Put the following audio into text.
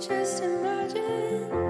just imagine.